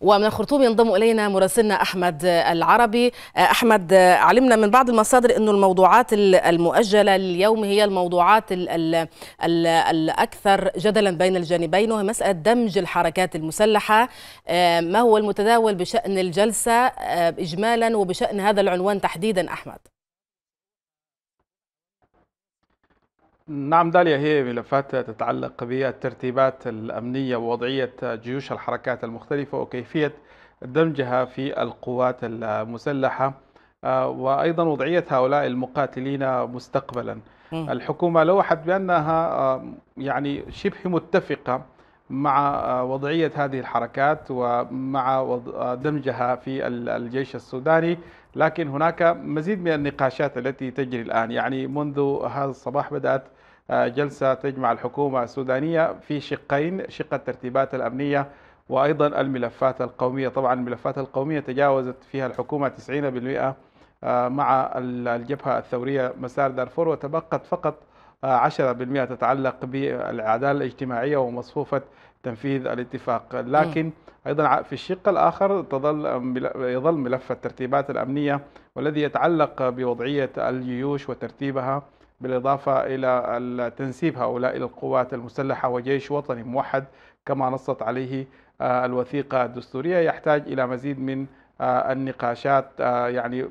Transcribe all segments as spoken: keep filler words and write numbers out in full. ومن الخرطوم ينضم إلينا مراسلنا أحمد العربي. أحمد، علمنا من بعض المصادر أنه الموضوعات المؤجلة اليوم هي الموضوعات ال ال ال الأكثر جدلا بين الجانبين، وهي مسألة دمج الحركات المسلحة. ما هو المتداول بشأن الجلسة إجمالا وبشأن هذا العنوان تحديدا أحمد؟ نعم داليا، هي ملفات تتعلق بالترتيبات الأمنية ووضعية جيوش الحركات المختلفة وكيفية دمجها في القوات المسلحة، وأيضا وضعية هؤلاء المقاتلين مستقبلا. الحكومة لوحت بأنها يعني شبه متفقة مع وضعية هذه الحركات ومع دمجها في الجيش السوداني، لكن هناك مزيد من النقاشات التي تجري الآن. يعني منذ هذا الصباح بدأت جلسة تجمع الحكومة السودانية في شقين: شق الترتيبات الأمنية وأيضا الملفات القومية. طبعا الملفات القومية تجاوزت فيها الحكومة تسعين بالمئة مع الجبهة الثورية مسار دارفور، وتبقت فقط عشرة بالمئة تتعلق بالعدالة الاجتماعية ومصفوفة تنفيذ الاتفاق. لكن أيضا في الشق الآخر تظل يظل ملف الترتيبات الأمنية، والذي يتعلق بوضعية الجيوش وترتيبها، بالإضافة إلى تنسيب هؤلاء القوات المسلحة وجيش وطني موحد كما نصت عليه الوثيقة الدستورية. يحتاج إلى مزيد من النقاشات. يعني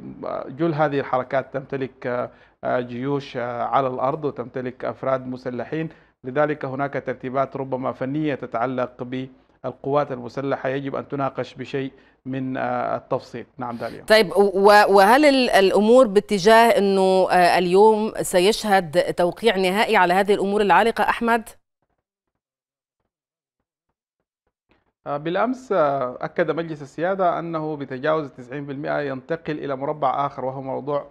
جل هذه الحركات تمتلك جيوش على الأرض وتمتلك أفراد مسلحين، لذلك هناك ترتيبات ربما فنية تتعلق بالقوات المسلحة يجب أن تناقش بشيء من التفصيل. نعم داليا. طيب، وهل الأمور باتجاه أنه اليوم سيشهد توقيع نهائي على هذه الأمور العالقة أحمد؟ بالأمس أكد مجلس السيادة أنه بتجاوز تسعين بالمئة ينتقل إلى مربع آخر، وهو موضوع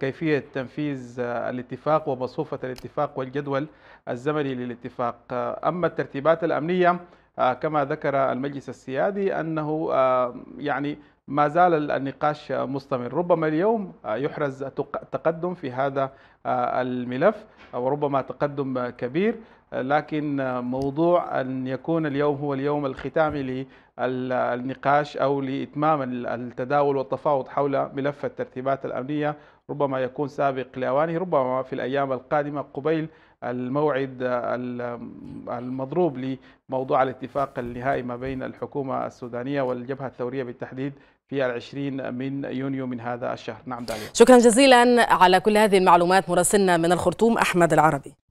كيفية تنفيذ الاتفاق ومصفوفة الاتفاق والجدول الزمني للاتفاق. أما الترتيبات الأمنية كما ذكر المجلس السيادي أنه يعني ما زال النقاش مستمر. ربما اليوم يحرز تقدم في هذا الملف، وربما تقدم كبير، لكن موضوع أن يكون اليوم هو اليوم الختامي للنقاش أو لإتمام التداول والتفاوض حول ملف الترتيبات الأمنية ربما يكون سابق لأوانه، ربما في الأيام القادمة قبيل الموعد المضروب لموضوع الاتفاق النهائي ما بين الحكومة السودانية والجبهة الثورية بالتحديد في العشرين من يونيو من هذا الشهر. نعم داليا، شكرا جزيلا على كل هذه المعلومات مراسلنا من الخرطوم أحمد العربي.